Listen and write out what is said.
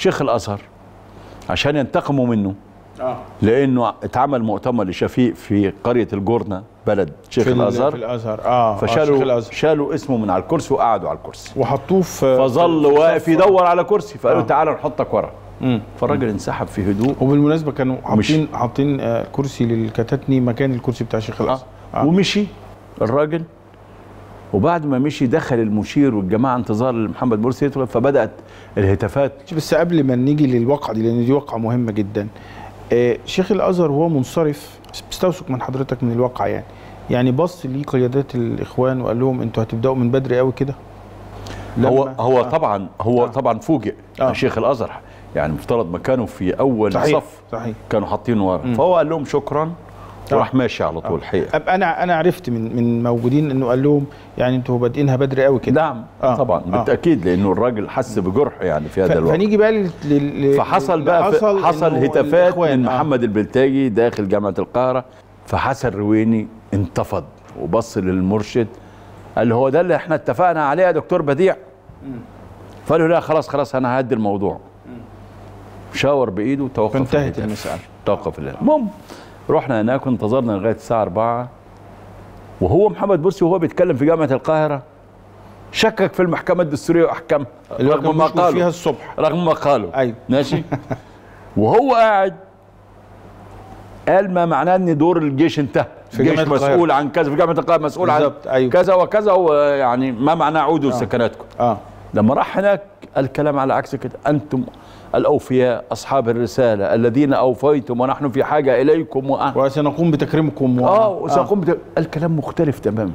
شيخ الأزهر عشان ينتقموا منه، لأنه اتعمل مؤتمر لشفيق في قرية الجورنه بلد شيخ الأزهر، في الأزهر فشالوا اسمه من على الكرسي وقعدوا على الكرسي وحطوه في، فظل واقف يدور على كرسي، فقالوا تعالى نحطك ورا، فالراجل انسحب في هدوء. وبالمناسبة كانوا حاطين كرسي للكتاتني مكان الكرسي بتاع شيخ الأزهر. ومشي الراجل، وبعد ما مشي دخل المشير والجماعه انتظار لمحمد مرسي يدخل، فبدات الهتافات. بس قبل ما نيجي للواقعه دي، لان دي واقعه مهمه جدا، شيخ الازهر وهو منصرف بستوثق من حضرتك من الواقعه، يعني بص لقيادات الاخوان وقال لهم انتوا هتبداوا من بدري قوي كده. هو طبعا طبعا فوجئ شيخ الازهر، يعني مفترض مكانه في اول صف، كانوا حاطين ورا، فهو قال لهم شكرا وراح ماشي على طول. الحقيقه انا عرفت من موجودين انه قال لهم يعني انتوا بادئينها بدري قوي كده. نعم طبعا بالتاكيد، لانه الراجل حس بجرح يعني في هذا الوقت. فنيجي بقى فحصل هتافات من محمد البلتاجي داخل جامعه القاهره، فحسن رويني انتفض وبص للمرشد قال هو ده اللي احنا اتفقنا عليه يا دكتور بديع؟ فقال له لا خلاص انا ههدي الموضوع. شاور بايده وتوقف، انتهت المساله، توقف. المهم رحنا هناك وانتظرنا لغايه الساعه 4، وهو محمد مرسي وهو بيتكلم في جامعه القاهره شكك في المحكمه الدستوريه واحكامها، رغم ما قالوا فيها الصبح، رغم ما قالوا ايوه ماشي. وهو قاعد قال ما معناه ان دور الجيش انتهى، الجيش مسؤول عن كذا في جامعه القاهره، مسؤول عن كذا وكذا، ويعني ما معناه عودوا لسكناتكم. لما راح هناك الكلام على عكس كده، انتم الأوفياء أصحاب الرسالة الذين أوفيتم ونحن في حاجة إليكم وسنقوم بتكريمكم الكلام مختلف تماما.